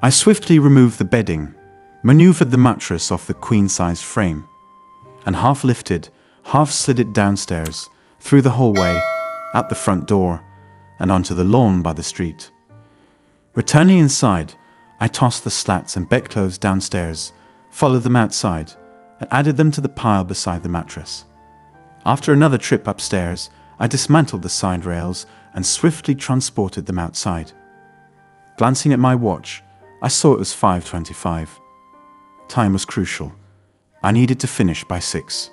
I swiftly removed the bedding, maneuvered the mattress off the queen-size frame, and half lifted, half slid it downstairs, through the hallway, at the front door, and onto the lawn by the street. Returning inside, I tossed the slats and bedclothes downstairs, followed them outside, and added them to the pile beside the mattress. After another trip upstairs, I dismantled the side rails and swiftly transported them outside. Glancing at my watch, I saw it was 5:25. Time was crucial. I needed to finish by 6.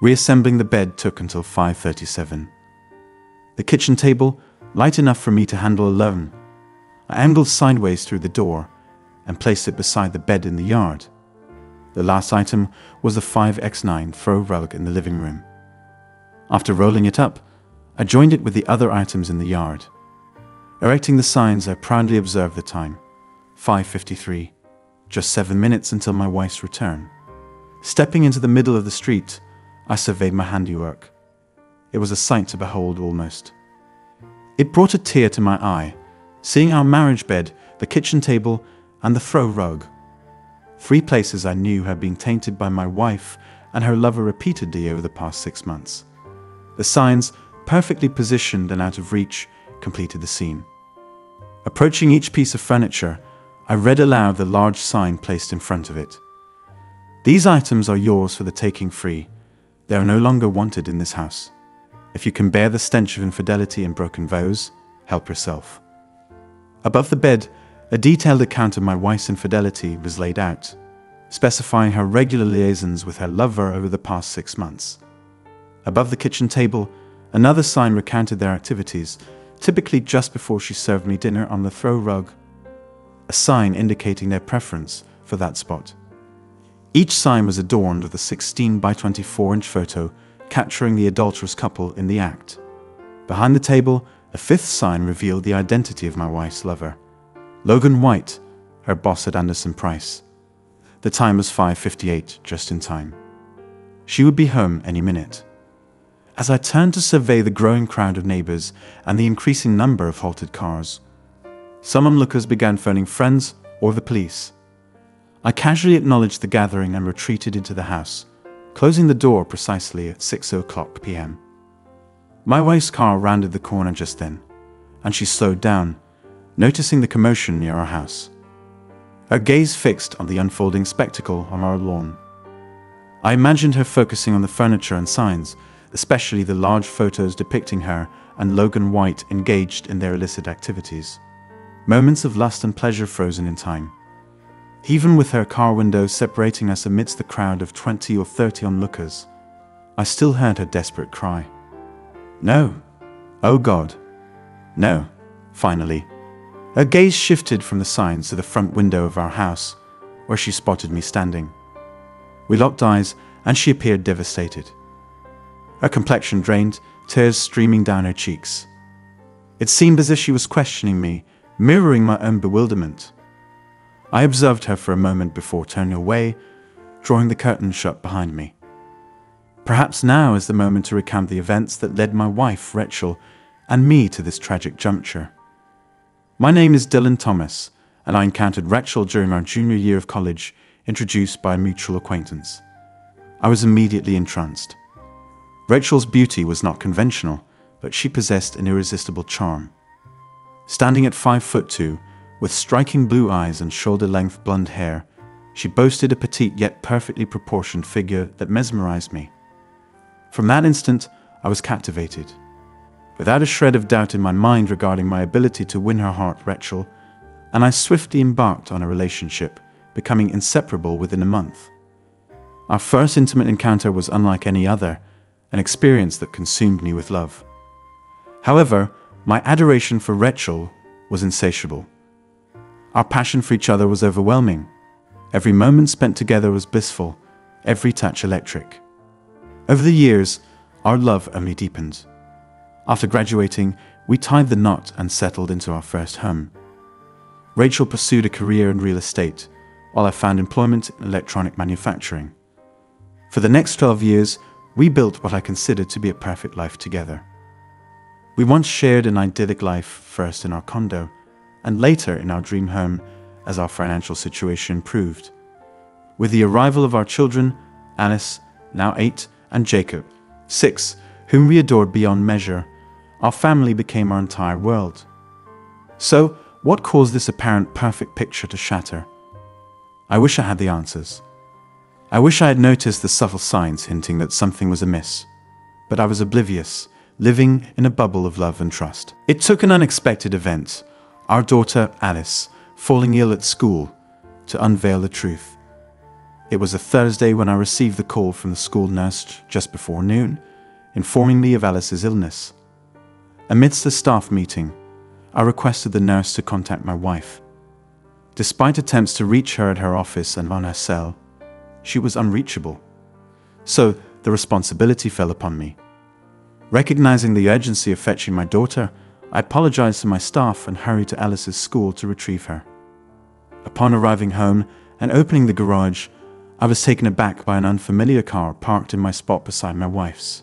Reassembling the bed took until 5:37. The kitchen table, light enough for me to handle alone, I angled sideways through the door and placed it beside the bed in the yard. The last item was the 5x9 fur rug in the living room. After rolling it up, I joined it with the other items in the yard. Erecting the signs, I proudly observed the time. 5:53, just 7 minutes until my wife's return. Stepping into the middle of the street, I surveyed my handiwork. It was a sight to behold almost. It brought a tear to my eye, seeing our marriage bed, the kitchen table, and the throw rug. 3 places I knew had been tainted by my wife and her lover repeatedly over the past 6 months. The signs, perfectly positioned and out of reach, completed the scene. Approaching each piece of furniture, I read aloud the large sign placed in front of it. "These items are yours for the taking free. They are no longer wanted in this house. If you can bear the stench of infidelity and broken vows, help yourself." Above the bed, a detailed account of my wife's infidelity was laid out, specifying her regular liaisons with her lover over the past 6 months. Above the kitchen table, another sign recounted their activities, typically just before she served me dinner on the throw rug, a sign indicating their preference for that spot. Each sign was adorned with a 16-by-24-inch photo capturing the adulterous couple in the act. Behind the table, a 5th sign revealed the identity of my wife's lover, Logan White, her boss at Anderson Price. The time was 5:58, just in time. She would be home any minute. As I turned to survey the growing crowd of neighbors and the increasing number of halted cars, some onlookers began phoning friends or the police. I casually acknowledged the gathering and retreated into the house, closing the door precisely at 6:00 p.m. My wife's car rounded the corner just then, and she slowed down, noticing the commotion near our house. Her gaze fixed on the unfolding spectacle on our lawn. I imagined her focusing on the furniture and signs, especially the large photos depicting her and Logan White engaged in their illicit activities. Moments of lust and pleasure frozen in time. Even with her car window separating us amidst the crowd of 20 or 30 onlookers, I still heard her desperate cry. "No! Oh God! No!" Finally, her gaze shifted from the signs to the front window of our house, where she spotted me standing. We locked eyes, and she appeared devastated. Her complexion drained, tears streaming down her cheeks. It seemed as if she was questioning me, mirroring my own bewilderment. I observed her for a moment before turning away, drawing the curtain shut behind me. Perhaps now is the moment to recount the events that led my wife, Rachel, and me to this tragic juncture. My name is Dylan Thomas, and I encountered Rachel during our junior year of college, introduced by a mutual acquaintance. I was immediately entranced. Rachel's beauty was not conventional, but she possessed an irresistible charm. Standing at 5'2", with striking blue eyes and shoulder-length blonde hair, she boasted a petite yet perfectly proportioned figure that mesmerized me. From that instant, I was captivated. Without a shred of doubt in my mind regarding my ability to win her heart, Rachel, and I swiftly embarked on a relationship, becoming inseparable within a month. Our first intimate encounter was unlike any other, an experience that consumed me with love. However, my adoration for Rachel was insatiable. Our passion for each other was overwhelming. Every moment spent together was blissful, every touch electric. Over the years, our love only deepened. After graduating, we tied the knot and settled into our first home. Rachel pursued a career in real estate, while I found employment in electronic manufacturing. For the next 12 years, we built what I considered to be a perfect life together. We once shared an idyllic life, first in our condo, and later in our dream home as our financial situation improved. With the arrival of our children, Alice, now 8, and Jacob, 6, whom we adored beyond measure, our family became our entire world. So, what caused this apparent perfect picture to shatter? I wish I had the answers. I wish I had noticed the subtle signs hinting that something was amiss. But I was oblivious, living in a bubble of love and trust. It took an unexpected event, our daughter, Alice, falling ill at school, to unveil the truth. It was a Thursday when I received the call from the school nurse just before noon, informing me of Alice's illness. Amidst the staff meeting, I requested the nurse to contact my wife. Despite attempts to reach her at her office and on her cell, she was unreachable. So the responsibility fell upon me. Recognizing the urgency of fetching my daughter, I apologized to my staff and hurried to Alice's school to retrieve her. Upon arriving home and opening the garage, I was taken aback by an unfamiliar car parked in my spot beside my wife's.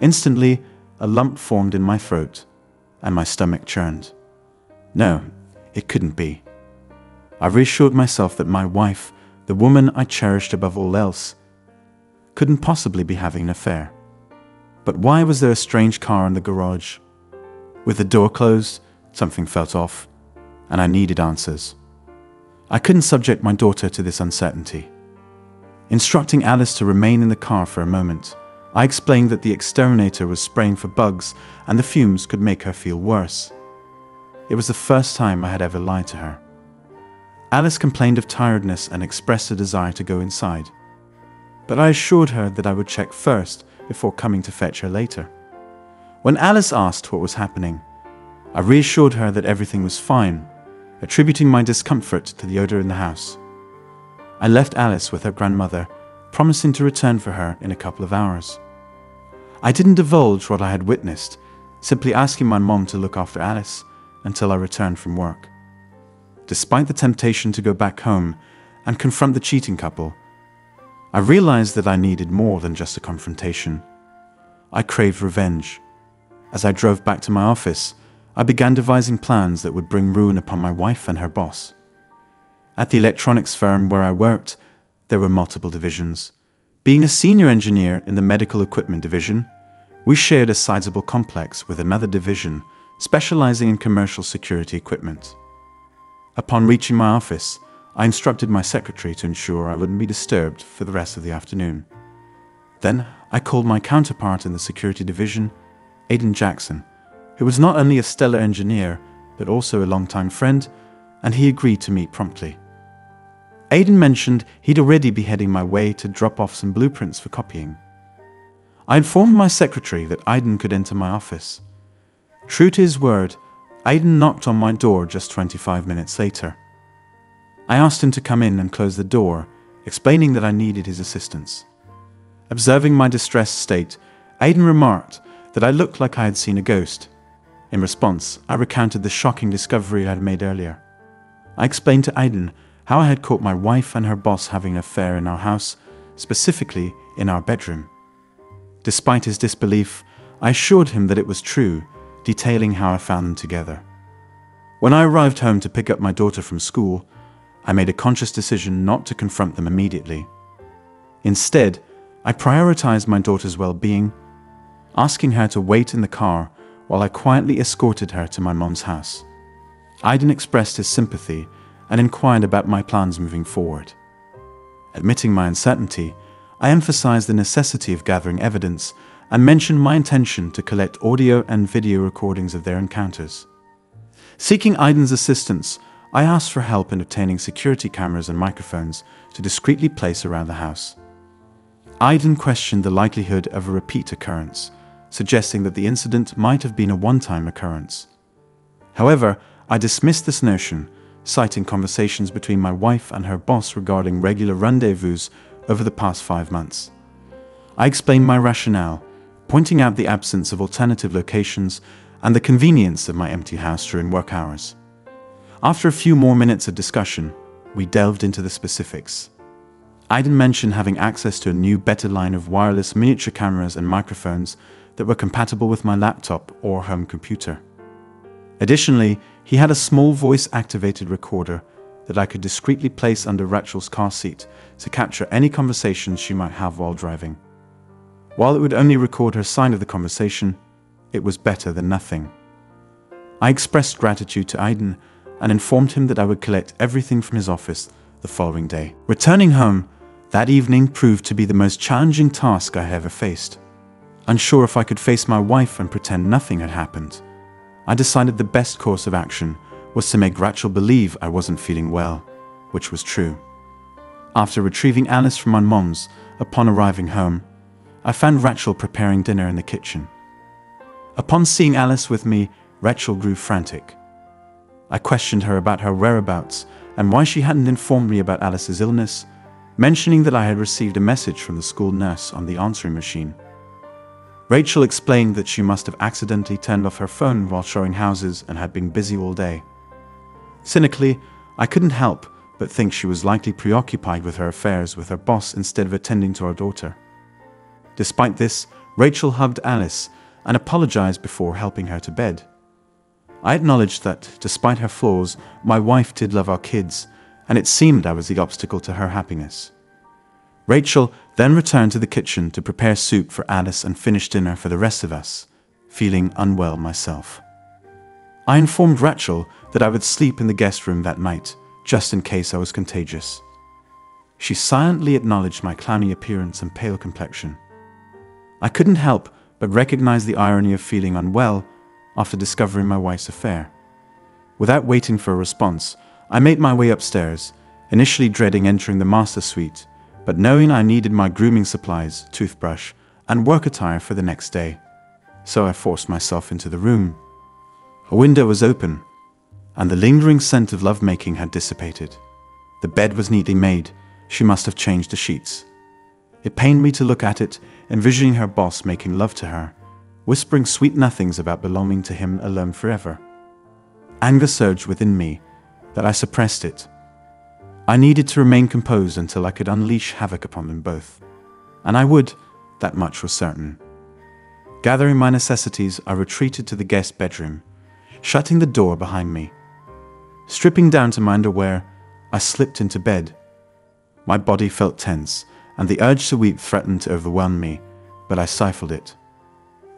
Instantly, a lump formed in my throat, and my stomach churned. No, it couldn't be. I reassured myself that my wife, the woman I cherished above all else, couldn't possibly be having an affair. But why was there a strange car in the garage? With the door closed, something felt off, and I needed answers. I couldn't subject my daughter to this uncertainty. Instructing Alice to remain in the car for a moment, I explained that the exterminator was spraying for bugs and the fumes could make her feel worse. It was the first time I had ever lied to her. Alice complained of tiredness and expressed a desire to go inside. But I assured her that I would check first before coming to fetch her later. When Alice asked what was happening, I reassured her that everything was fine, attributing my discomfort to the odor in the house. I left Alice with her grandmother, promising to return for her in a couple of hours. I didn't divulge what I had witnessed, simply asking my mom to look after Alice until I returned from work. Despite the temptation to go back home and confront the cheating couple, I realized that I needed more than just a confrontation. I craved revenge. As I drove back to my office, I began devising plans that would bring ruin upon my wife and her boss. At the electronics firm where I worked, there were multiple divisions. Being a senior engineer in the medical equipment division, we shared a sizable complex with another division specializing in commercial security equipment. Upon reaching my office, I instructed my secretary to ensure I wouldn't be disturbed for the rest of the afternoon. Then I called my counterpart in the security division, Aiden Jackson, who was not only a stellar engineer, but also a longtime friend, and he agreed to meet promptly. Aiden mentioned he'd already be heading my way to drop off some blueprints for copying. I informed my secretary that Aiden could enter my office. True to his word, Aiden knocked on my door just 25 minutes later. I asked him to come in and close the door, explaining that I needed his assistance. Observing my distressed state, Aiden remarked that I looked like I had seen a ghost. In response, I recounted the shocking discovery I had made earlier. I explained to Aiden how I had caught my wife and her boss having an affair in our house, specifically in our bedroom. Despite his disbelief, I assured him that it was true, detailing how I found them together. When I arrived home to pick up my daughter from school, I made a conscious decision not to confront them immediately. Instead, I prioritized my daughter's well-being, asking her to wait in the car while I quietly escorted her to my mom's house. Aiden expressed his sympathy and inquired about my plans moving forward. Admitting my uncertainty, I emphasized the necessity of gathering evidence and mentioned my intention to collect audio and video recordings of their encounters. Seeking Aiden's assistance, I asked for help in obtaining security cameras and microphones to discreetly place around the house. Aiden questioned the likelihood of a repeat occurrence, suggesting that the incident might have been a one-time occurrence. However, I dismissed this notion, citing conversations between my wife and her boss regarding regular rendezvous over the past 5 months. I explained my rationale, pointing out the absence of alternative locations and the convenience of my empty house during work hours. After a few more minutes of discussion, we delved into the specifics. Aiden mentioned having access to a new, better line of wireless miniature cameras and microphones that were compatible with my laptop or home computer. Additionally, he had a small voice-activated recorder that I could discreetly place under Rachel's car seat to capture any conversations she might have while driving. While it would only record her side of the conversation, it was better than nothing. I expressed gratitude to Aiden and informed him that I would collect everything from his office the following day. Returning home that evening proved to be the most challenging task I ever faced. Unsure if I could face my wife and pretend nothing had happened, I decided the best course of action was to make Rachel believe I wasn't feeling well, which was true. After retrieving Alice from my mom's, upon arriving home, I found Rachel preparing dinner in the kitchen. Upon seeing Alice with me, Rachel grew frantic. I questioned her about her whereabouts and why she hadn't informed me about Alice's illness, mentioning that I had received a message from the school nurse on the answering machine. Rachel explained that she must have accidentally turned off her phone while showing houses and had been busy all day. Cynically, I couldn't help but think she was likely preoccupied with her affairs with her boss instead of attending to her daughter. Despite this, Rachel hugged Alice and apologized before helping her to bed. I acknowledged that, despite her flaws, my wife did love our kids, and it seemed I was the obstacle to her happiness. Rachel then returned to the kitchen to prepare soup for Alice and finish dinner for the rest of us, feeling unwell myself. I informed Rachel that I would sleep in the guest room that night, just in case I was contagious. She silently acknowledged my clowny appearance and pale complexion. I couldn't help but recognize the irony of feeling unwell after discovering my wife's affair. Without waiting for a response, I made my way upstairs, initially dreading entering the master suite, but knowing I needed my grooming supplies, toothbrush, and work attire for the next day. So I forced myself into the room. A window was open, and the lingering scent of lovemaking had dissipated. The bed was neatly made. She must have changed the sheets. It pained me to look at it, envisioning her boss making love to her, whispering sweet nothings about belonging to him alone forever. Anger surged within me, that I suppressed it. I needed to remain composed until I could unleash havoc upon them both. And I would, that much was certain. Gathering my necessities, I retreated to the guest bedroom, shutting the door behind me. Stripping down to my underwear, I slipped into bed. My body felt tense, and the urge to weep threatened to overwhelm me, but I stifled it.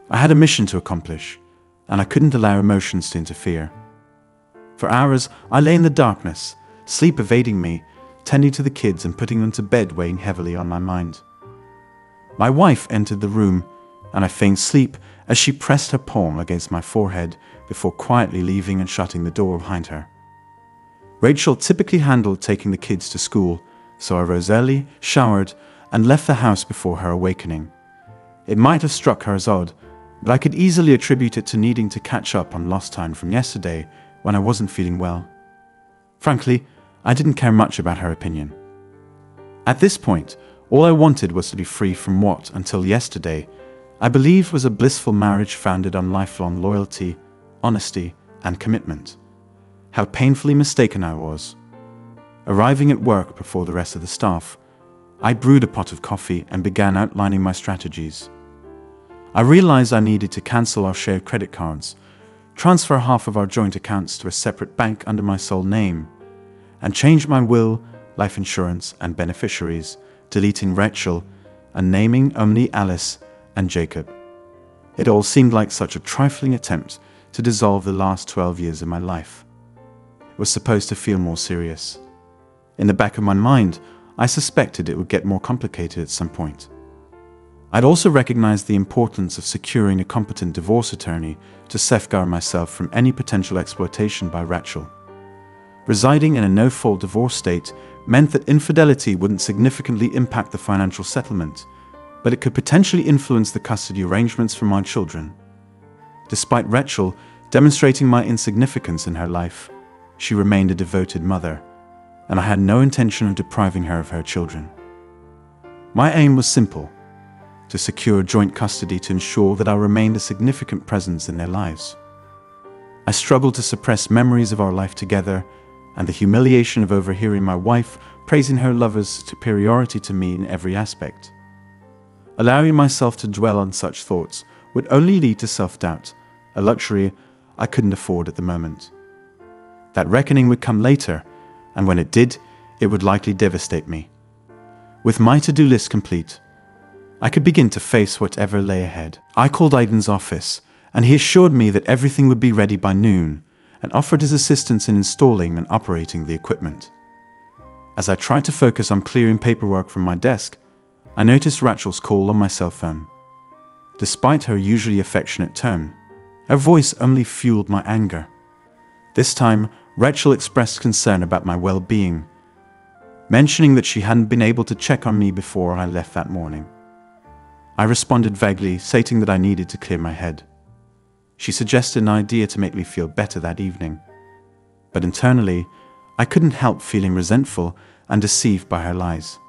I had a mission to accomplish, and I couldn't allow emotions to interfere. For hours, I lay in the darkness, sleep evading me, tending to the kids and putting them to bed weighing heavily on my mind. My wife entered the room, and I feigned sleep as she pressed her palm against my forehead before quietly leaving and shutting the door behind her. Rachel typically handled taking the kids to school, so I rose early, showered, and left the house before her awakening. It might have struck her as odd, but I could easily attribute it to needing to catch up on lost time from yesterday when I wasn't feeling well. Frankly, I didn't care much about her opinion. At this point, all I wanted was to be free from what, until yesterday, I believed was a blissful marriage founded on lifelong loyalty, honesty, and commitment. How painfully mistaken I was. Arriving at work before the rest of the staff, I brewed a pot of coffee and began outlining my strategies. I realized I needed to cancel our shared credit cards, transfer half of our joint accounts to a separate bank under my sole name, and change my will, life insurance, and beneficiaries, deleting Rachel and naming only Alice and Jacob. It all seemed like such a trifling attempt to dissolve the last 12 years of my life. It was supposed to feel more serious. In the back of my mind, I suspected it would get more complicated at some point. I'd also recognized the importance of securing a competent divorce attorney to safeguard myself from any potential exploitation by Rachel. Residing in a no-fault divorce state meant that infidelity wouldn't significantly impact the financial settlement, but it could potentially influence the custody arrangements for my children. Despite Rachel demonstrating my insignificance in her life, she remained a devoted mother, and I had no intention of depriving her of her children. My aim was simple: to secure joint custody to ensure that I remained a significant presence in their lives. I struggled to suppress memories of our life together, and the humiliation of overhearing my wife praising her lover's superiority to me in every aspect. Allowing myself to dwell on such thoughts would only lead to self-doubt, a luxury I couldn't afford at the moment. That reckoning would come later, and when it did, it would likely devastate me. With my to-do list complete, I could begin to face whatever lay ahead. I called Aiden's office, and he assured me that everything would be ready by noon, and offered his assistance in installing and operating the equipment. As I tried to focus on clearing paperwork from my desk, I noticed Rachel's call on my cell phone. Despite her usually affectionate tone, her voice only fueled my anger. This time, Rachel expressed concern about my well-being, mentioning that she hadn't been able to check on me before I left that morning. I responded vaguely, stating that I needed to clear my head. She suggested an idea to make me feel better that evening, but internally, I couldn't help feeling resentful and deceived by her lies.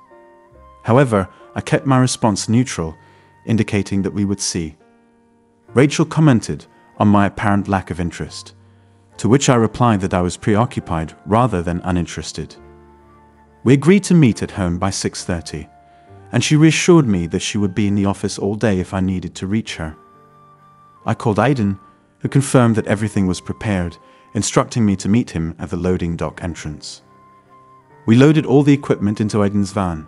However, I kept my response neutral, indicating that we would see. Rachel commented on my apparent lack of interest, to which I replied that I was preoccupied rather than uninterested. We agreed to meet at home by 6:30, and she reassured me that she would be in the office all day if I needed to reach her. I called Aiden, who confirmed that everything was prepared, instructing me to meet him at the loading dock entrance. We loaded all the equipment into Aiden's van,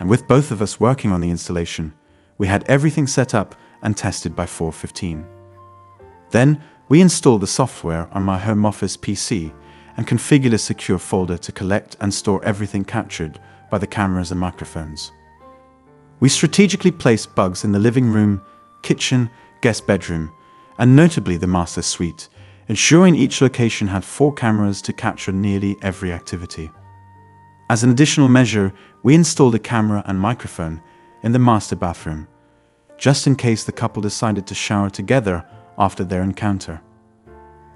and with both of us working on the installation, we had everything set up and tested by 4:15. Then, we installed the software on my home office PC and configured a secure folder to collect and store everything captured by the cameras and microphones. We strategically placed bugs in the living room, kitchen, guest bedroom, and notably the master suite, ensuring each location had 4 cameras to capture nearly every activity. As an additional measure, we installed a camera and microphone in the master bathroom, just in case the couple decided to shower together after their encounter.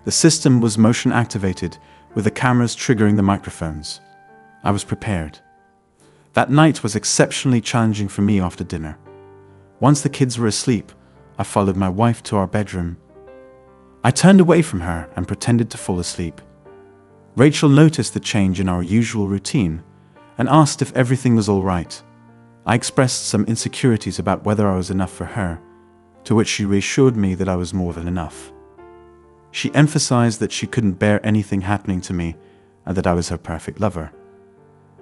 The system was motion activated, with the cameras triggering the microphones. I was prepared. That night was exceptionally challenging for me after dinner. Once the kids were asleep, I followed my wife to our bedroom. I turned away from her and pretended to fall asleep. Rachel noticed the change in our usual routine and asked if everything was all right. I expressed some insecurities about whether I was enough for her, to which she reassured me that I was more than enough. She emphasized that she couldn't bear anything happening to me and that I was her perfect lover.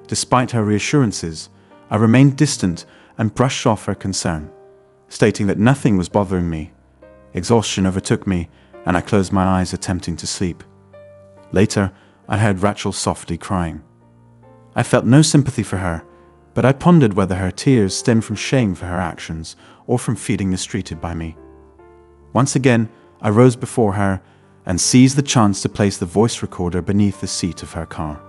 Despite her reassurances, I remained distant and brushed off her concern, stating that nothing was bothering me. Exhaustion overtook me, and I closed my eyes attempting to sleep. Later, I heard Rachel softly crying. I felt no sympathy for her, but I pondered whether her tears stemmed from shame for her actions or from feeling mistreated by me. Once again, I rose before her and seized the chance to place the voice recorder beneath the seat of her car.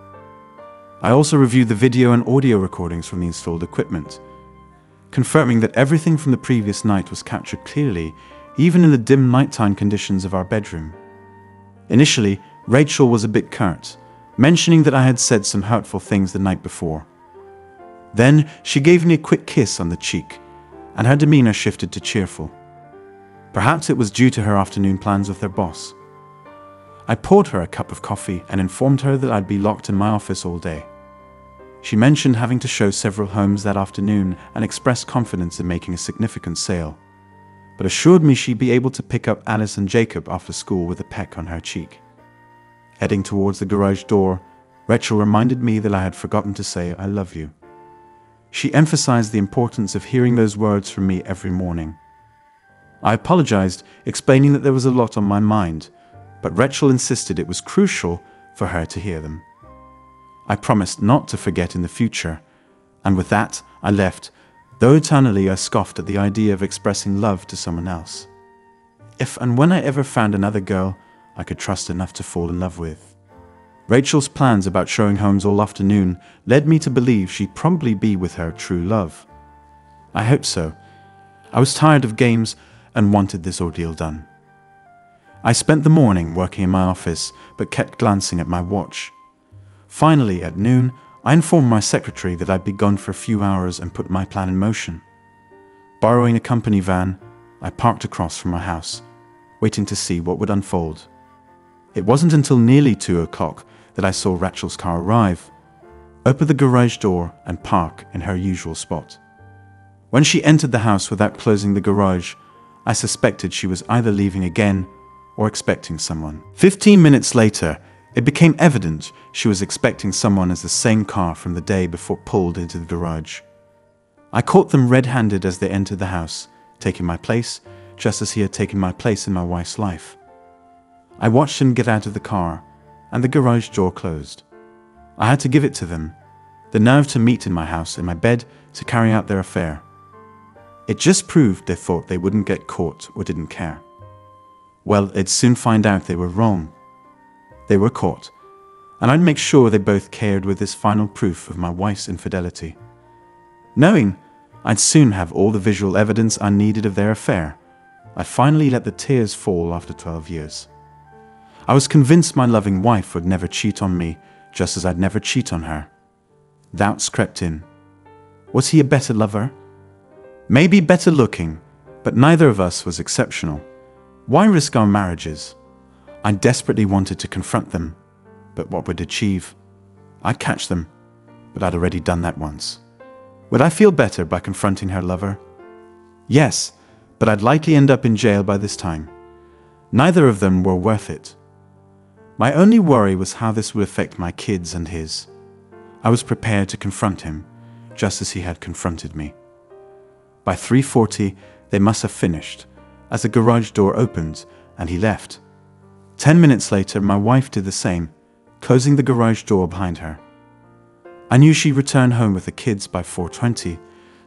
I also reviewed the video and audio recordings from the installed equipment, confirming that everything from the previous night was captured clearly, even in the dim nighttime conditions of our bedroom. Initially, Rachel was a bit curt, mentioning that I had said some hurtful things the night before. Then she gave me a quick kiss on the cheek, and her demeanor shifted to cheerful. Perhaps it was due to her afternoon plans with her boss. I poured her a cup of coffee and informed her that I'd be locked in my office all day. She mentioned having to show several homes that afternoon and expressed confidence in making a significant sale, but assured me she'd be able to pick up Alice and Jacob after school with a peck on her cheek. Heading towards the garage door, Rachel reminded me that I had forgotten to say I love you. She emphasized the importance of hearing those words from me every morning. I apologized, explaining that there was a lot on my mind, but Rachel insisted it was crucial for her to hear them. I promised not to forget in the future, and with that, I left, though eternally I scoffed at the idea of expressing love to someone else. If and when I ever found another girl I could trust enough to fall in love with. Rachel's plans about showing homes all afternoon led me to believe she'd probably be with her true love. I hoped so. I was tired of games and wanted this ordeal done. I spent the morning working in my office, but kept glancing at my watch. Finally, at noon, I informed my secretary that I'd be gone for a few hours and put my plan in motion. Borrowing a company van, I parked across from my house, waiting to see what would unfold. It wasn't until nearly 2 o'clock that I saw Rachel's car arrive, open the garage door and park in her usual spot. When she entered the house without closing the garage, I suspected she was either leaving again or expecting someone. 15 minutes later, It became evident she was expecting someone as the same car from the day before pulled into the garage. I caught them red-handed as they entered the house, taking my place, just as he had taken my place in my wife's life. I watched him get out of the car, and the garage door closed. I had to give it to them, the nerve to meet in my house, in my bed, to carry out their affair. It just proved they thought they wouldn't get caught or didn't care. Well, they'd soon find out they were wrong. They were caught, and I'd make sure they both cared with this final proof of my wife's infidelity. Knowing I'd soon have all the visual evidence I needed of their affair, I finally let the tears fall after 12 years. I was convinced my loving wife would never cheat on me, just as I'd never cheat on her. Doubts crept in. Was he a better lover? Maybe better looking, but neither of us was exceptional. Why risk our marriages? I desperately wanted to confront them, but what would it achieve? I'd catch them, but I'd already done that once. Would I feel better by confronting her lover? Yes, but I'd likely end up in jail by this time. Neither of them were worth it. My only worry was how this would affect my kids and his. I was prepared to confront him, just as he had confronted me. By 3:40, they must have finished, as the garage door opened and he left. 10 minutes later, my wife did the same, closing the garage door behind her. I knew she'd return home with the kids by 4:20,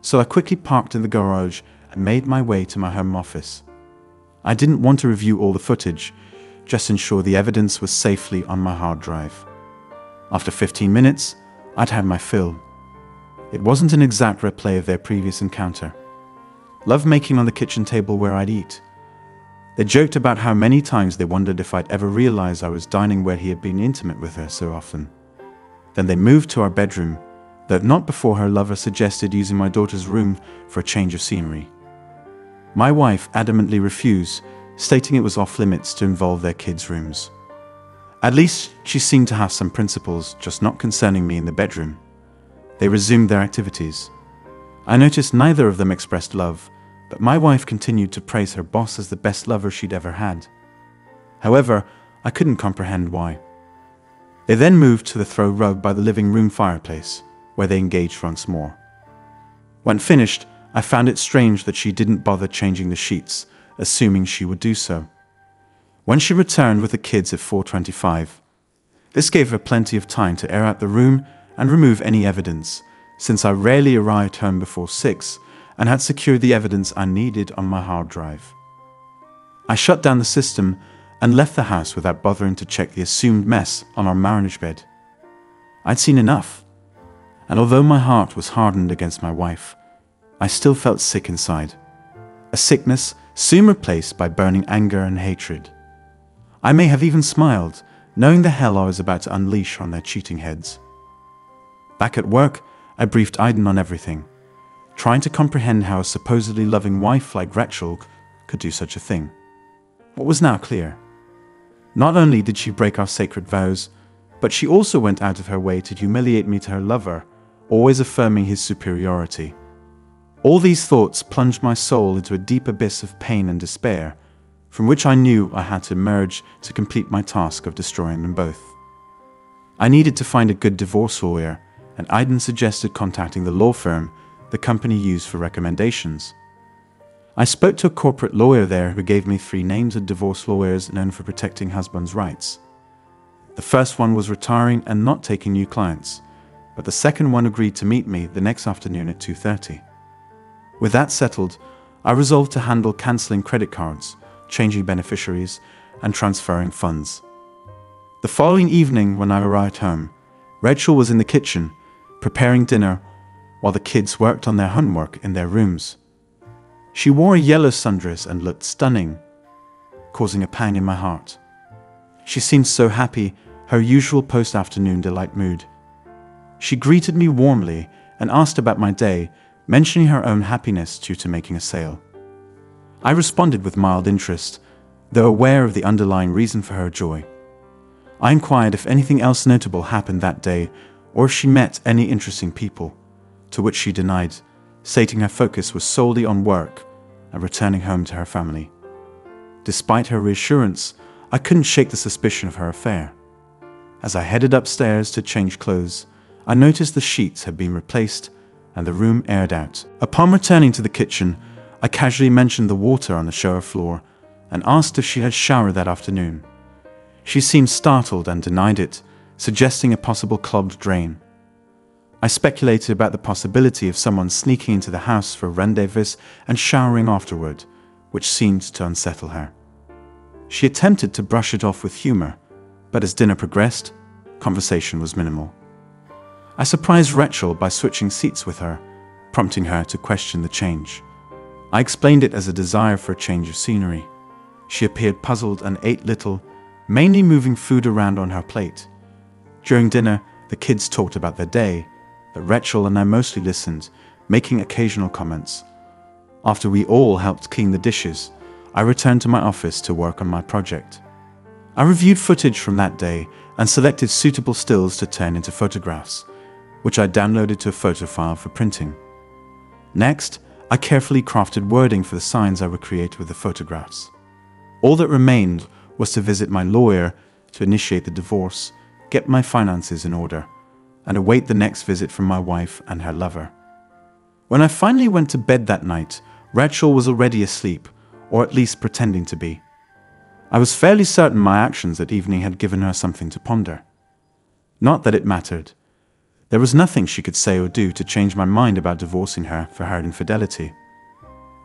so I quickly parked in the garage and made my way to my home office. I didn't want to review all the footage, just ensure the evidence was safely on my hard drive. After 15 minutes, I'd had my fill. It wasn't an exact replay of their previous encounter. Lovemaking on the kitchen table where I'd eat. They joked about how many times they wondered if I'd ever realize I was dining where he had been intimate with her so often. Then they moved to our bedroom, though not before her lover suggested using my daughter's room for a change of scenery. My wife adamantly refused, stating it was off-limits to involve their kids' rooms. At least she seemed to have some principles, just not concerning me in the bedroom. They resumed their activities. I noticed neither of them expressed love, but my wife continued to praise her boss as the best lover she'd ever had. However, I couldn't comprehend why. They then moved to the throw rug by the living room fireplace, where they engaged once more. When finished, I found it strange that she didn't bother changing the sheets, assuming she would do so. When she returned with the kids at 4:25, this gave her plenty of time to air out the room and remove any evidence, since I rarely arrived home before 6 and had secured the evidence I needed on my hard drive. I shut down the system and left the house without bothering to check the assumed mess on our marriage bed. I'd seen enough, and although my heart was hardened against my wife, I still felt sick inside, a sickness soon replaced by burning anger and hatred. I may have even smiled, knowing the hell I was about to unleash on their cheating heads. Back at work, I briefed Aiden on everything, trying to comprehend how a supposedly loving wife like Rachel could do such a thing. What was now clear? Not only did she break our sacred vows, but she also went out of her way to humiliate me to her lover, always affirming his superiority. All these thoughts plunged my soul into a deep abyss of pain and despair, from which I knew I had to emerge to complete my task of destroying them both. I needed to find a good divorce lawyer, and Aiden suggested contacting the law firm the company used for recommendations. I spoke to a corporate lawyer there who gave me 3 names of divorce lawyers known for protecting husbands' rights. The first one was retiring and not taking new clients, but the second one agreed to meet me the next afternoon at 2:30. With that settled, I resolved to handle cancelling credit cards, changing beneficiaries, and transferring funds. The following evening, when I arrived home, Rachel was in the kitchen, preparing dinner, while the kids worked on their homework in their rooms. She wore a yellow sundress and looked stunning, causing a pang in my heart. She seemed so happy, her usual post-afternoon delight mood. She greeted me warmly and asked about my day, mentioning her own happiness due to making a sale. I responded with mild interest, though aware of the underlying reason for her joy. I inquired if anything else notable happened that day or if she met any interesting people, to which she denied, stating her focus was solely on work and returning home to her family. Despite her reassurance, I couldn't shake the suspicion of her affair. As I headed upstairs to change clothes, I noticed the sheets had been replaced and the room aired out. Upon returning to the kitchen, I casually mentioned the water on the shower floor and asked if she had showered that afternoon. She seemed startled and denied it, suggesting a possible clogged drain. I speculated about the possibility of someone sneaking into the house for a rendezvous and showering afterward, which seemed to unsettle her. She attempted to brush it off with humor, but as dinner progressed, conversation was minimal. I surprised Rachel by switching seats with her, prompting her to question the change. I explained it as a desire for a change of scenery. She appeared puzzled and ate little, mainly moving food around on her plate. During dinner, the kids talked about their day, but Rachel and I mostly listened, making occasional comments. After we all helped clean the dishes, I returned to my office to work on my project. I reviewed footage from that day and selected suitable stills to turn into photographs, which I downloaded to a photo file for printing. Next, I carefully crafted wording for the signs I would create with the photographs. All that remained was to visit my lawyer to initiate the divorce, get my finances in order, and await the next visit from my wife and her lover. When I finally went to bed that night, Rachel was already asleep, or at least pretending to be. I was fairly certain my actions that evening had given her something to ponder. Not that it mattered. There was nothing she could say or do to change my mind about divorcing her for her infidelity.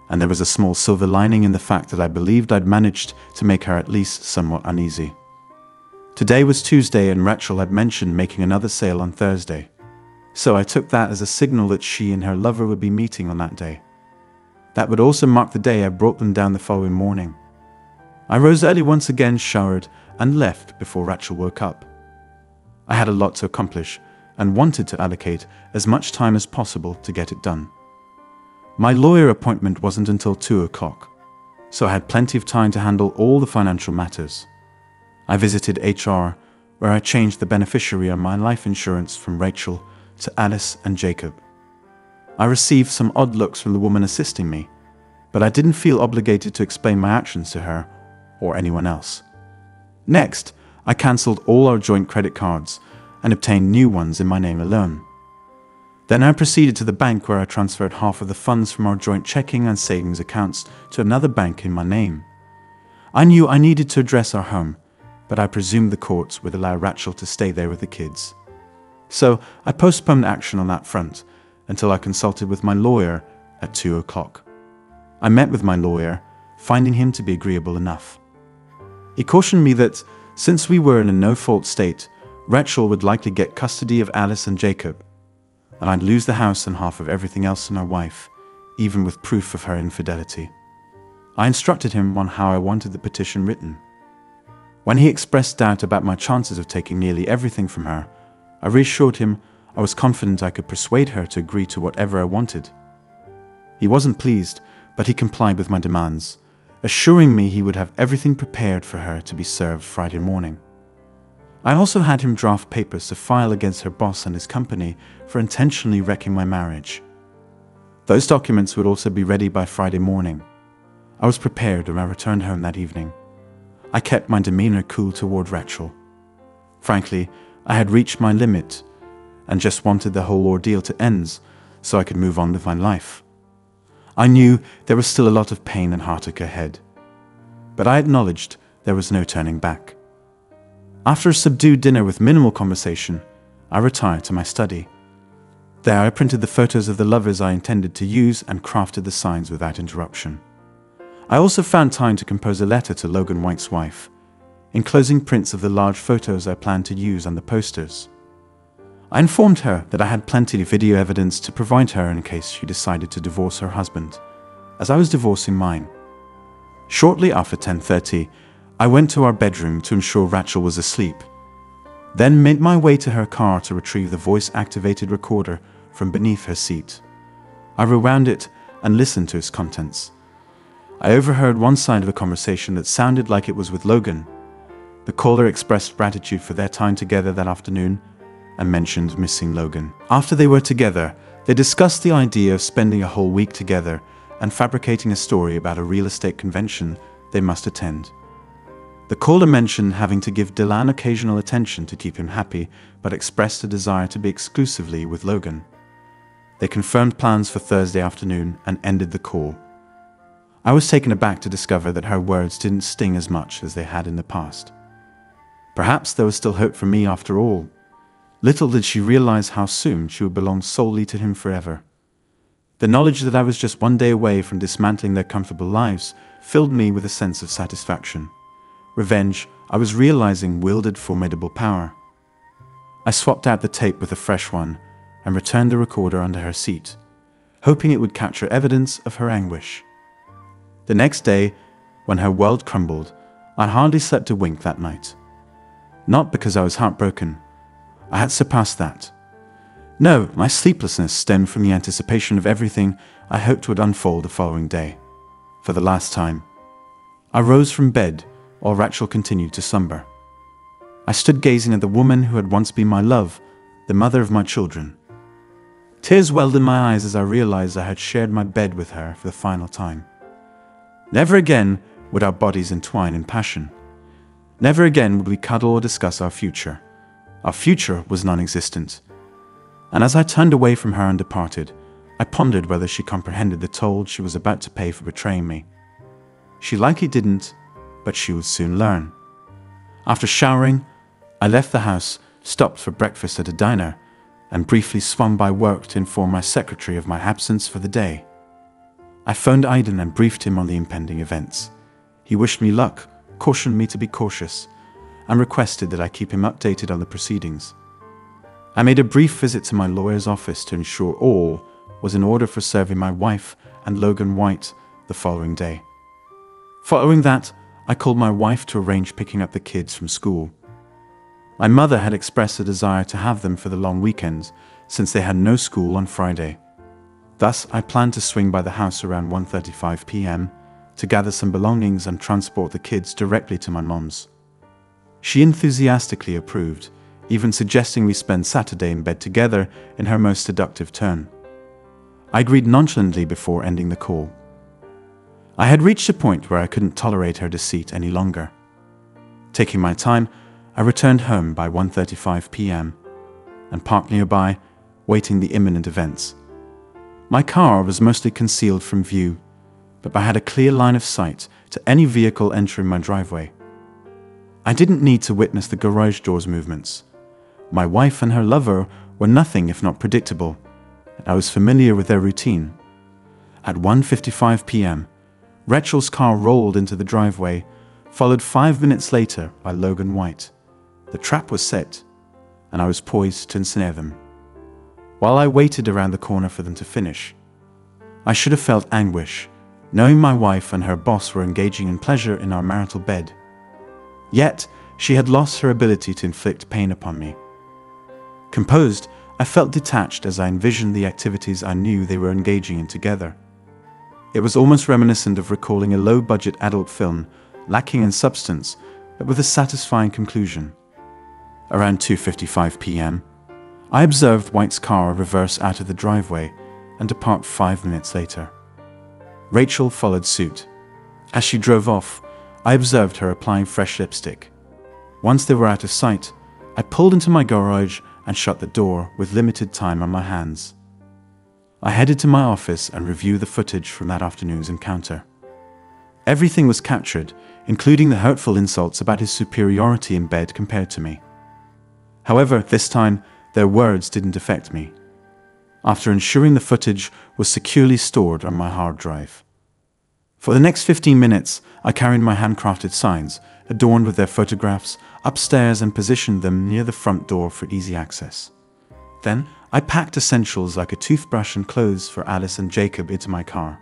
And there was a small silver lining in the fact that I believed I'd managed to make her at least somewhat uneasy. Today was Tuesday and Rachel had mentioned making another sale on Thursday, so I took that as a signal that she and her lover would be meeting on that day. That would also mark the day I brought them down the following morning. I rose early once again, showered, and left before Rachel woke up. I had a lot to accomplish and wanted to allocate as much time as possible to get it done. My lawyer appointment wasn't until 2 o'clock, so I had plenty of time to handle all the financial matters. I visited HR, where I changed the beneficiary on my life insurance from Rachel to Alice and Jacob. I received some odd looks from the woman assisting me, but I didn't feel obligated to explain my actions to her or anyone else. Next, I cancelled all our joint credit cards and obtained new ones in my name alone. Then I proceeded to the bank where I transferred half of the funds from our joint checking and savings accounts to another bank in my name. I knew I needed to address our home, but I presumed the courts would allow Rachel to stay there with the kids. So I postponed action on that front until I consulted with my lawyer at 2 o'clock. I met with my lawyer, finding him to be agreeable enough. He cautioned me that since we were in a no-fault state, Rachel would likely get custody of Alice and Jacob, and I'd lose the house and half of everything else in our wife, even with proof of her infidelity. I instructed him on how I wanted the petition written. When he expressed doubt about my chances of taking nearly everything from her, I reassured him I was confident I could persuade her to agree to whatever I wanted. He wasn't pleased, but he complied with my demands, assuring me he would have everything prepared for her to be served Friday morning. I also had him draft papers to file against her boss and his company for intentionally wrecking my marriage. Those documents would also be ready by Friday morning. I was prepared when I returned home that evening. I kept my demeanor cool toward Rachel. Frankly, I had reached my limit and just wanted the whole ordeal to end so I could move on with my life. I knew there was still a lot of pain and heartache ahead, but I acknowledged there was no turning back. After a subdued dinner with minimal conversation, I retired to my study. There I printed the photos of the lovers I intended to use and crafted the signs without interruption. I also found time to compose a letter to Logan White's wife, enclosing prints of the large photos I planned to use on the posters. I informed her that I had plenty of video evidence to provide her in case she decided to divorce her husband, as I was divorcing mine. Shortly after 10:30, I went to our bedroom to ensure Rachel was asleep, then made my way to her car to retrieve the voice-activated recorder from beneath her seat. I rewound it and listened to its contents. I overheard one side of a conversation that sounded like it was with Logan. The caller expressed gratitude for their time together that afternoon and mentioned missing Logan. After they were together, they discussed the idea of spending a whole week together and fabricating a story about a real estate convention they must attend. The caller mentioned having to give Dylan occasional attention to keep him happy, but expressed a desire to be exclusively with Logan. They confirmed plans for Thursday afternoon and ended the call. I was taken aback to discover that her words didn't sting as much as they had in the past. Perhaps there was still hope for me after all. Little did she realize how soon she would belong solely to him forever. The knowledge that I was just one day away from dismantling their comfortable lives filled me with a sense of satisfaction. Revenge, I was realizing, wielded formidable power. I swapped out the tape with a fresh one and returned the recorder under her seat, hoping it would capture evidence of her anguish. The next day, when her world crumbled, I hardly slept a wink that night. Not because I was heartbroken. I had surpassed that. No, my sleeplessness stemmed from the anticipation of everything I hoped would unfold the following day. For the last time, I rose from bed, while Rachel continued to slumber. I stood gazing at the woman who had once been my love, the mother of my children. Tears welled in my eyes as I realized I had shared my bed with her for the final time. Never again would our bodies entwine in passion. Never again would we cuddle or discuss our future. Our future was non-existent. And as I turned away from her and departed, I pondered whether she comprehended the toll she was about to pay for betraying me. She likely didn't, but she would soon learn. After showering, I left the house, stopped for breakfast at a diner, and briefly swung by work to inform my secretary of my absence for the day. I phoned Aiden and briefed him on the impending events. He wished me luck, cautioned me to be cautious, and requested that I keep him updated on the proceedings. I made a brief visit to my lawyer's office to ensure all was in order for serving my wife and Logan White the following day. Following that, I called my wife to arrange picking up the kids from school. My mother had expressed a desire to have them for the long weekend, since they had no school on Friday. Thus, I planned to swing by the house around 1:35 p.m. to gather some belongings and transport the kids directly to my mom's. She enthusiastically approved, even suggesting we spend Saturday in bed together in her most seductive turn. I agreed nonchalantly before ending the call. I had reached a point where I couldn't tolerate her deceit any longer. Taking my time, I returned home by 1:35 p.m. and parked nearby, waiting the imminent events. My car was mostly concealed from view, but I had a clear line of sight to any vehicle entering my driveway. I didn't need to witness the garage door's movements. My wife and her lover were nothing if not predictable, and I was familiar with their routine. At 1:55 p.m, Rachel's car rolled into the driveway, followed 5 minutes later by Logan White. The trap was set, and I was poised to ensnare them. While I waited around the corner for them to finish, I should have felt anguish, knowing my wife and her boss were engaging in pleasure in our marital bed. Yet, she had lost her ability to inflict pain upon me. Composed, I felt detached as I envisioned the activities I knew they were engaging in together. It was almost reminiscent of recalling a low-budget adult film, lacking in substance, but with a satisfying conclusion. Around 2:55 p.m, I observed White's car reverse out of the driveway and depart 5 minutes later. Rachel followed suit. As she drove off, I observed her applying fresh lipstick. Once they were out of sight, I pulled into my garage and shut the door with limited time on my hands. I headed to my office and reviewed the footage from that afternoon's encounter. Everything was captured, including the hurtful insults about his superiority in bed compared to me. However, this time, their words didn't affect me, after ensuring the footage was securely stored on my hard drive. For the next 15 minutes, I carried my handcrafted signs, adorned with their photographs, upstairs and positioned them near the front door for easy access. Then, I packed essentials like a toothbrush and clothes for Alice and Jacob into my car.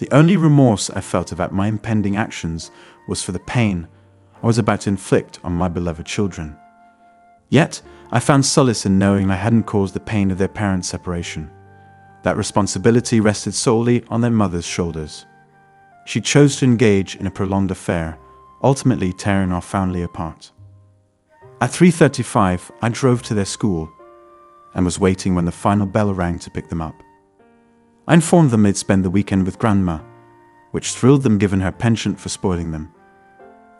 The only remorse I felt about my impending actions was for the pain I was about to inflict on my beloved children. Yet, I found solace in knowing I hadn't caused the pain of their parents' separation. That responsibility rested solely on their mother's shoulders. She chose to engage in a prolonged affair, ultimately tearing our family apart. At 3:35, I drove to their school and was waiting when the final bell rang to pick them up. I informed them they'd spend the weekend with Grandma, which thrilled them given her penchant for spoiling them.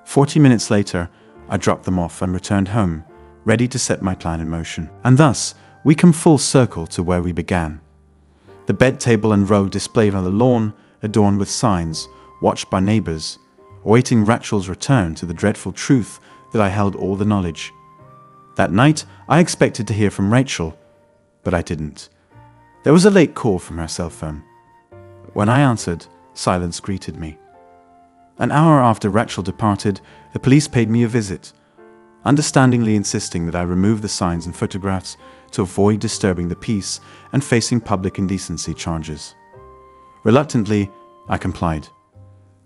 40 minutes later, I dropped them off and returned home, ready to set my plan in motion. And thus, we come full circle to where we began. The bed, table and row displayed on the lawn, adorned with signs, watched by neighbours, awaiting Rachel's return to the dreadful truth that I held all the knowledge. That night, I expected to hear from Rachel, but I didn't. There was a late call from her cell phone. When I answered, silence greeted me. An hour after Rachel departed, the police paid me a visit, understandingly insisting that I remove the signs and photographs to avoid disturbing the peace and facing public indecency charges. Reluctantly, I complied.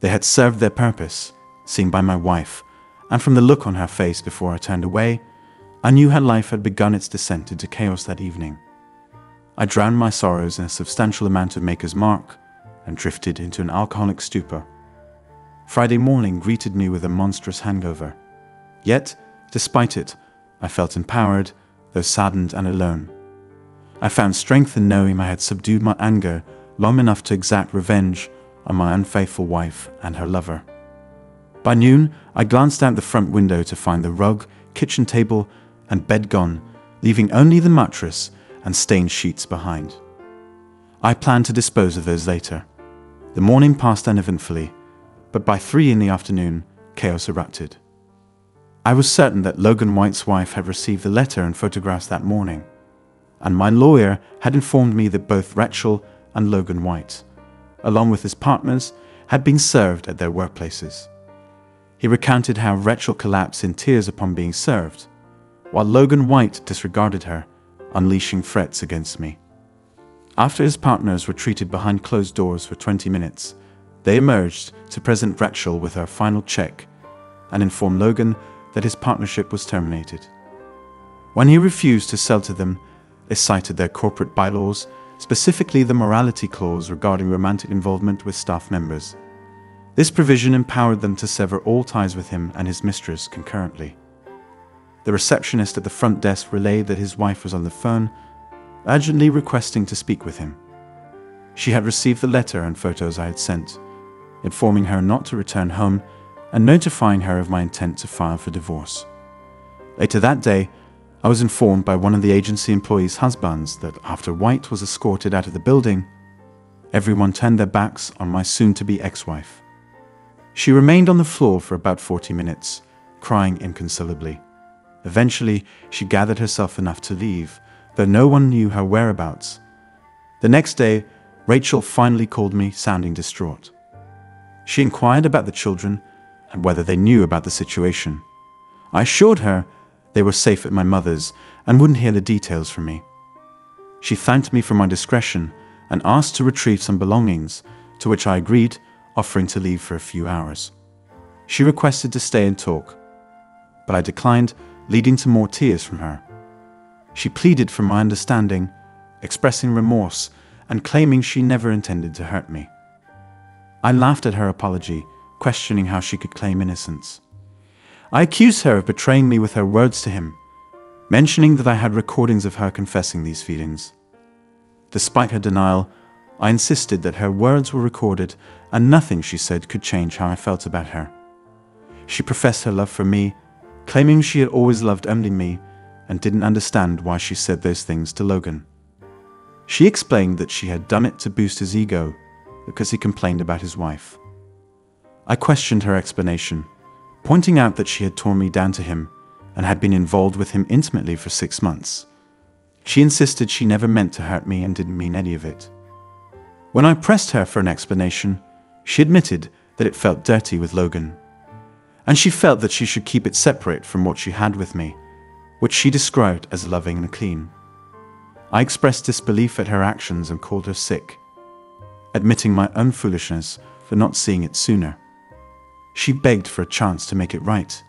They had served their purpose, seen by my wife, and from the look on her face before I turned away, I knew her life had begun its descent into chaos that evening. I drowned my sorrows in a substantial amount of Maker's Mark and drifted into an alcoholic stupor. Friday morning greeted me with a monstrous hangover. Yet, despite it, I felt empowered, though saddened and alone. I found strength in knowing I had subdued my anger long enough to exact revenge on my unfaithful wife and her lover. By noon, I glanced out the front window to find the rug, kitchen table, and bed gone, leaving only the mattress and stained sheets behind. I planned to dispose of those later. The morning passed uneventfully, but by 3 in the afternoon, chaos erupted. I was certain that Logan White's wife had received the letter and photographs that morning, and my lawyer had informed me that both Rachel and Logan White, along with his partners, had been served at their workplaces. He recounted how Rachel collapsed in tears upon being served, while Logan White disregarded her, unleashing threats against me. After his partners retreated behind closed doors for 20 minutes, they emerged to present Rachel with her final check and inform Logan that his partnership was terminated. When he refused to sell to them, they cited their corporate bylaws, specifically the morality clause regarding romantic involvement with staff members. This provision empowered them to sever all ties with him and his mistress concurrently. The receptionist at the front desk relayed that his wife was on the phone, urgently requesting to speak with him. She had received the letter and photos I had sent, informing her not to return home and notifying her of my intent to file for divorce. Later that day, I was informed by one of the agency employees' husbands that after White was escorted out of the building, everyone turned their backs on my soon-to-be ex-wife. She remained on the floor for about 40 minutes, crying inconsolably. Eventually, she gathered herself enough to leave, though no one knew her whereabouts. The next day, Rachel finally called me, sounding distraught. She inquired about the children and whether they knew about the situation. I assured her they were safe at my mother's and wouldn't hear the details from me. She thanked me for my discretion and asked to retrieve some belongings, to which I agreed, offering to leave for a few hours. She requested to stay and talk, but I declined, leading to more tears from her. She pleaded for my understanding, expressing remorse and claiming she never intended to hurt me. I laughed at her apology, questioning how she could claim innocence. I accused her of betraying me with her words to him, mentioning that I had recordings of her confessing these feelings. Despite her denial, I insisted that her words were recorded and nothing she said could change how I felt about her. She professed her love for me, claiming she had always loved only me and didn't understand why she said those things to Logan. She explained that she had done it to boost his ego because he complained about his wife. I questioned her explanation, pointing out that she had torn me down to him and had been involved with him intimately for 6 months. She insisted she never meant to hurt me and didn't mean any of it. When I pressed her for an explanation, she admitted that it felt dirty with Logan, and she felt that she should keep it separate from what she had with me, which she described as loving and clean. I expressed disbelief at her actions and called her sick, admitting my own foolishness for not seeing it sooner. She begged for a chance to make it right,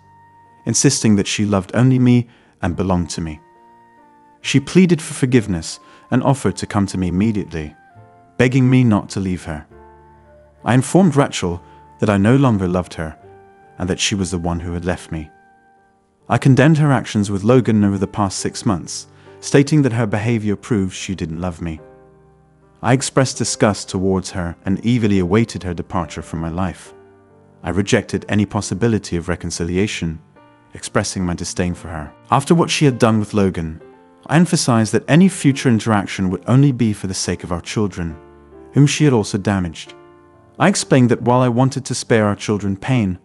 insisting that she loved only me and belonged to me. She pleaded for forgiveness and offered to come to me immediately, begging me not to leave her. I informed Rachel that I no longer loved her and that she was the one who had left me. I condemned her actions with Logan over the past 6 months, stating that her behavior proved she didn't love me. I expressed disgust towards her and eagerly awaited her departure from my life. I rejected any possibility of reconciliation, expressing my disdain for her. After what she had done with Logan, I emphasized that any future interaction would only be for the sake of our children, whom she had also damaged. I explained that while I wanted to spare our children pain,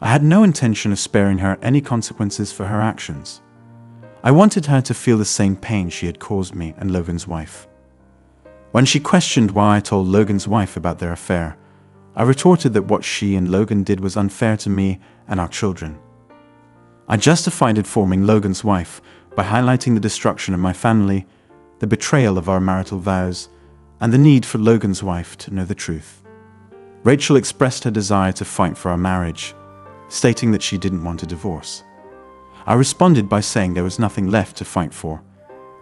I had no intention of sparing her any consequences for her actions. I wanted her to feel the same pain she had caused me and Logan's wife. When she questioned why I told Logan's wife about their affair, I retorted that what she and Logan did was unfair to me and our children. I justified informing Logan's wife by highlighting the destruction of my family, the betrayal of our marital vows, and the need for Logan's wife to know the truth. Rachel expressed her desire to fight for our marriage, stating that she didn't want a divorce. I responded by saying there was nothing left to fight for,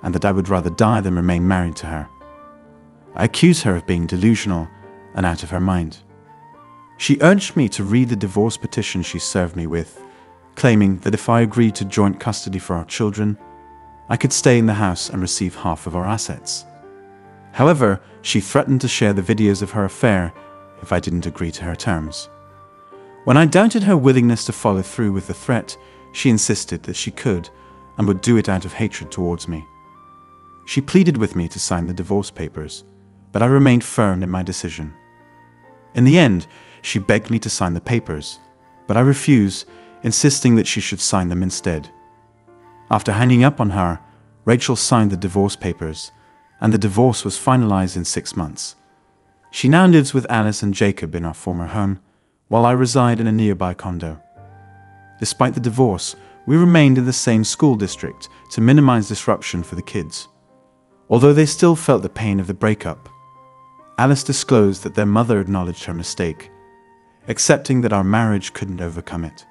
and that I would rather die than remain married to her. I accused her of being delusional and out of her mind. She urged me to read the divorce petition she served me with, claiming that if I agreed to joint custody for our children, I could stay in the house and receive half of our assets. However, she threatened to share the videos of her affair if I didn't agree to her terms. When I doubted her willingness to follow through with the threat, she insisted that she could and would do it out of hatred towards me. She pleaded with me to sign the divorce papers, but I remained firm in my decision. In the end, she begged me to sign the papers, but I refused, insisting that she should sign them instead. After hanging up on her, Rachel signed the divorce papers, and the divorce was finalized in 6 months. She now lives with Alice and Jacob in our former home, while I reside in a nearby condo. Despite the divorce, we remained in the same school district to minimize disruption for the kids, although they still felt the pain of the breakup. Alice disclosed that their mother acknowledged her mistake, accepting that our marriage couldn't overcome it.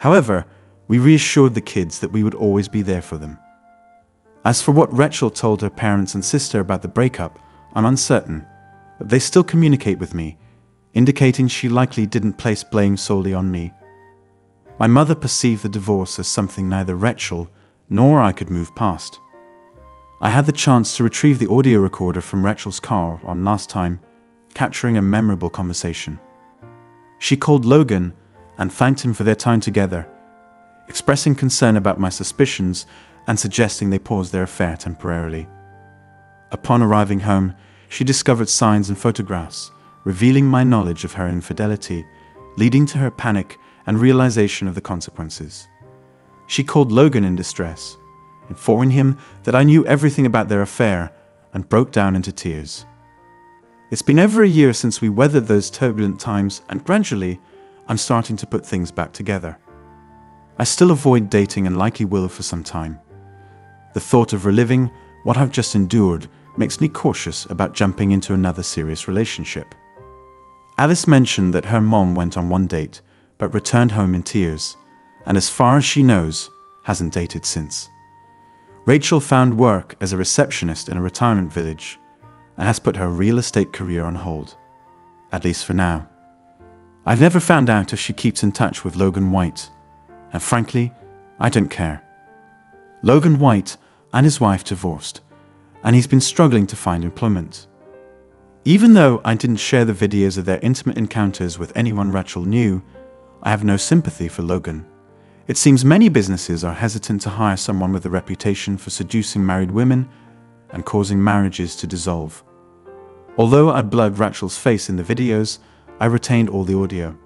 However, we reassured the kids that we would always be there for them. As for what Rachel told her parents and sister about the breakup, I'm uncertain, but they still communicate with me, indicating she likely didn't place blame solely on me. My mother perceived the divorce as something neither Rachel nor I could move past. I had the chance to retrieve the audio recorder from Rachel's car on last time, capturing a memorable conversation. She called Logan and thanked him for their time together, expressing concern about my suspicions and suggesting they pause their affair temporarily. Upon arriving home, she discovered signs and photographs, revealing my knowledge of her infidelity, leading to her panic and realization of the consequences. She called Logan in distress, informing him that I knew everything about their affair, and broke down into tears. It's been over a year since we weathered those turbulent times, and gradually, I'm starting to put things back together. I still avoid dating and likely will for some time. The thought of reliving what I've just endured makes me cautious about jumping into another serious relationship. Alice mentioned that her mom went on one date, but returned home in tears, and as far as she knows, hasn't dated since. Rachel found work as a receptionist in a retirement village and has put her real estate career on hold, at least for now. I've never found out if she keeps in touch with Logan White, and frankly, I don't care. Logan White and his wife divorced, and he's been struggling to find employment. Even though I didn't share the videos of their intimate encounters with anyone Rachel knew, I have no sympathy for Logan. It seems many businesses are hesitant to hire someone with a reputation for seducing married women and causing marriages to dissolve. Although I blurred Rachel's face in the videos, I retained all the audio.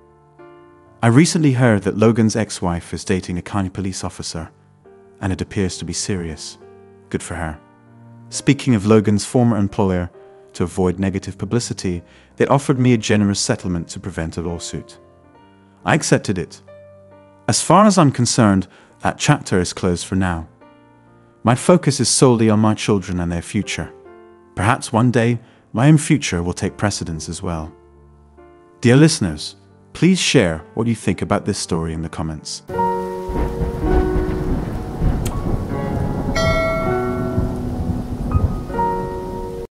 I recently heard that Logan's ex-wife is dating a county police officer, and it appears to be serious. Good for her. Speaking of Logan's former employer, to avoid negative publicity, they offered me a generous settlement to prevent a lawsuit. I accepted it. As far as I'm concerned, that chapter is closed for now. My focus is solely on my children and their future. Perhaps one day, my own future will take precedence as well. Dear listeners, please share what you think about this story in the comments.